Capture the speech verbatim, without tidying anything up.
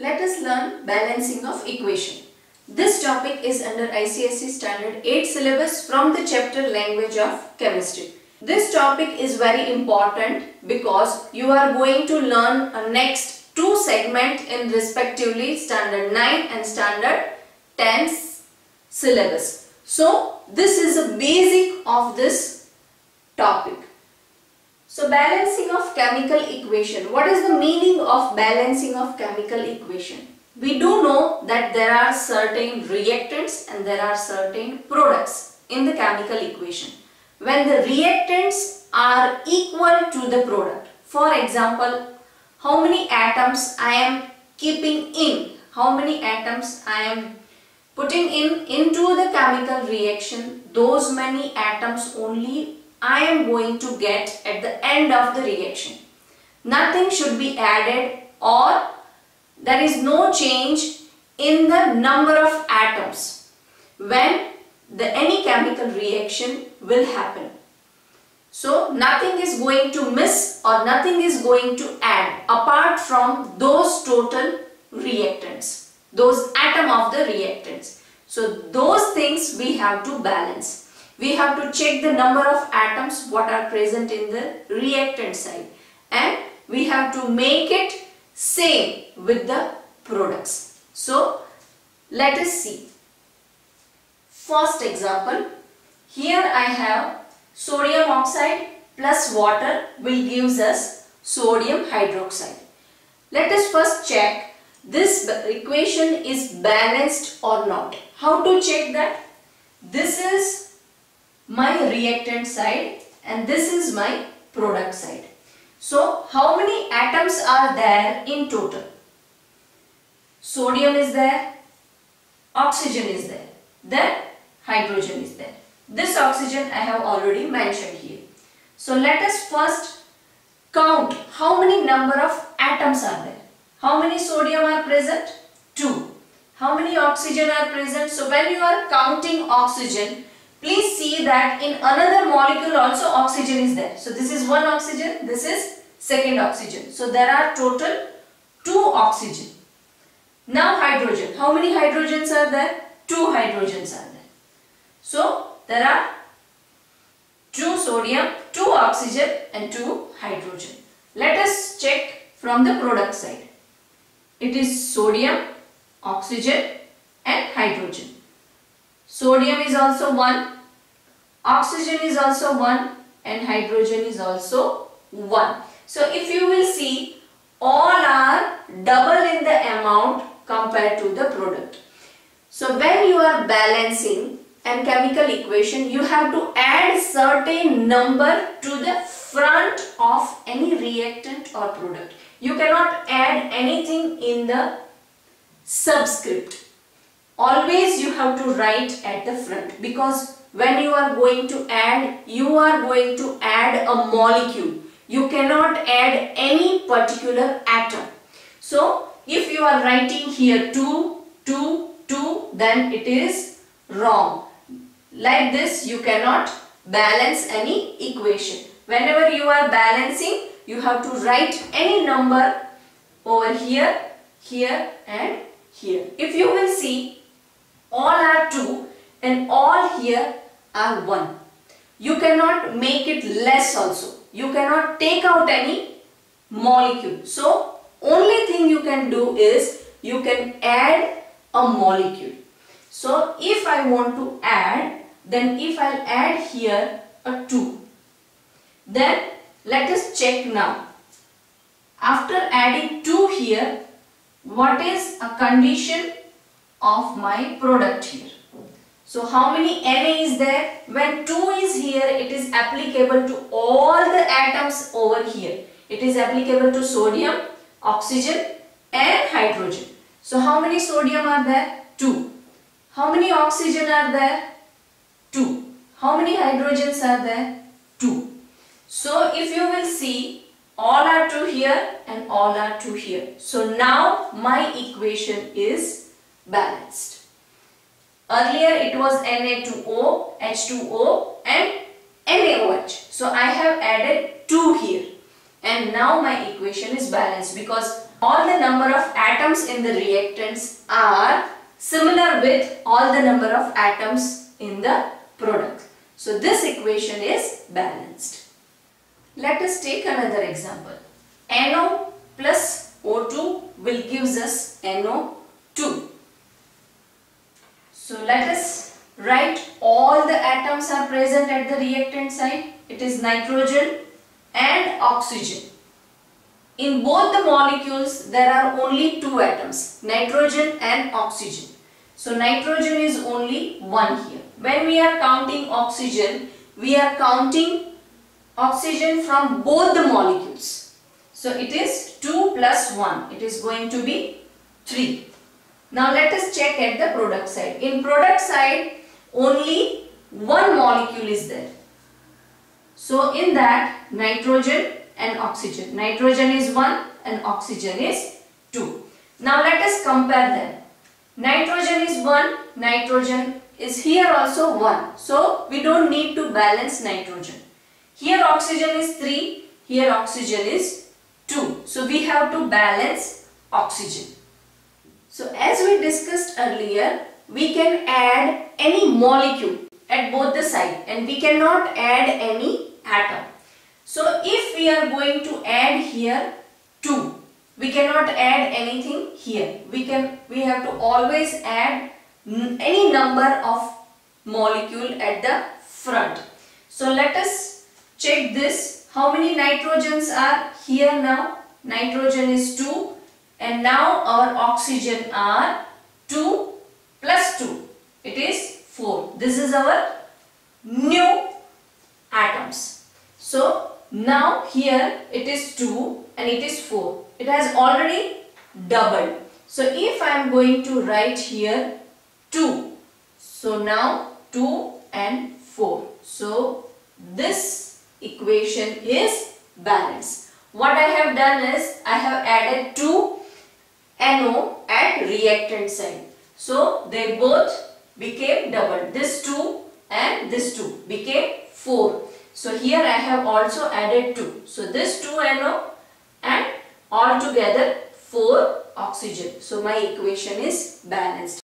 Let us learn balancing of equation. This topic is under I C S E standard eight syllabus from the chapter language of chemistry. This topic is very important because you are going to learn a next two segments in respectively standard nine and standard ten syllabus. So this is a basic of this topic. So balancing of chemical equation. What is the meaning of balancing of chemical equation? We do know that there are certain reactants and there are certain products in the chemical equation. When the reactants are equal to the product, for example, how many atoms I am keeping in, how many atoms I am putting in into the chemical reaction, those many atoms only I am going to get at the end of the reaction. Nothing should be added or there is no change in the number of atoms when the any chemical reaction will happen. So nothing is going to miss or nothing is going to add apart from those total reactants, those atom of the reactants. So those things we have to balance. We have to check the number of atoms what are present in the reactant side, and we have to make it same with the products. So let us see. First example, here I have sodium oxide plus water will gives us sodium hydroxide. Let us first check this equation is balanced or not. How to check that? This is my reactant side and this is my product side. So how many atoms are there in total? Sodium is there, oxygen is there, then hydrogen is there. This oxygen I have already mentioned here. So let us first count how many number of atoms are there. How many sodium are present? Two. How many oxygen are present? So when you are counting oxygen, please see that in another molecule also oxygen is there. So this is one oxygen, this is second oxygen. So there are total two oxygen. Now hydrogen. How many hydrogens are there? Two hydrogens are there. So there are two sodium, two oxygen and two hydrogen. Let us check from the product side. It is sodium, oxygen and hydrogen. Sodium is also one, oxygen is also one and hydrogen is also one. So if you will see, all are double in the amount compared to the product. So when you are balancing a chemical equation, you have to add certain number to the front of any reactant or product. You cannot add anything in the subscript. Always you have to write at the front, because when you are going to add, you are going to add a molecule. You cannot add any particular atom. So if you are writing here two, two, two, then it is wrong. Like this you cannot balance any equation. Whenever you are balancing, you have to write any number over here, here and here. If you will see, all are two and all here are one. You cannot make it less also. You cannot take out any molecule. So only thing you can do is you can add a molecule. So if I want to add, then if I'll add here a two. Then let us check now. After adding two here, what is a condition of my product here? So how many Na is there? When two is here, it is applicable to all the atoms over here. It is applicable to sodium, oxygen and hydrogen. So how many sodium are there? two. How many oxygen are there? two. How many hydrogens are there? two. So if you will see, all are two here and all are two here. So now my equation is balanced. Earlier it was N A two O, H two O and N A O H. So I have added two here and now my equation is balanced because all the number of atoms in the reactants are similar with all the number of atoms in the product. So this equation is balanced. Let us take another example. NO plus O two will gives us N O two. So let us write all the atoms are present at the reactant side. It is nitrogen and oxygen. In both the molecules there are only two atoms, nitrogen and oxygen. So nitrogen is only one here. When we are counting oxygen, we are counting oxygen from both the molecules. So it is two plus one. It is going to be three. Now let us check at the product side. In product side, only one molecule is there. So in that, nitrogen and oxygen. Nitrogen is one and oxygen is two. Now let us compare them. Nitrogen is one, nitrogen is here also one. So we don't need to balance nitrogen. Here oxygen is three, here oxygen is two. So we have to balance oxygen. So as we discussed earlier, we can add any molecule at both the side and we cannot add any atom. So if we are going to add here two, we cannot add anything here. We can we have to always add any number of molecule at the front. So let us check this. How many nitrogens are here now? Nitrogen is two, and now our oxygen are two plus two. It is four. This is our new atoms. So now here it is two and it is four. It has already doubled. So if I am going to write here two. So now two and four. So this equation is balanced. What I have done is I have added two NO at reactant side. So they both became doubled. This two and this two became four. So here I have also added two. So this two NO and altogether four oxygen. So my equation is balanced.